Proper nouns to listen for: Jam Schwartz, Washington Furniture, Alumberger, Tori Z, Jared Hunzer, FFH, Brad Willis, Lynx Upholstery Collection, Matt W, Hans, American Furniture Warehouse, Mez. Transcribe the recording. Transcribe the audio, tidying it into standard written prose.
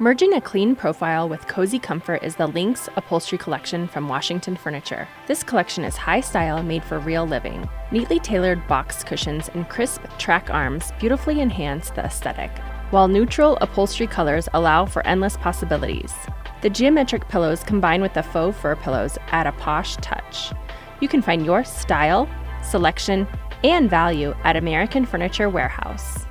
Merging a clean profile with cozy comfort is the Lynx Upholstery Collection from Washington Furniture. This collection is high style, made for real living. Neatly tailored box cushions and crisp track arms beautifully enhance the aesthetic, while neutral upholstery colors allow for endless possibilities. The geometric pillows combined with the faux fur pillows add a posh touch. You can find your style, selection, and value at American Furniture Warehouse.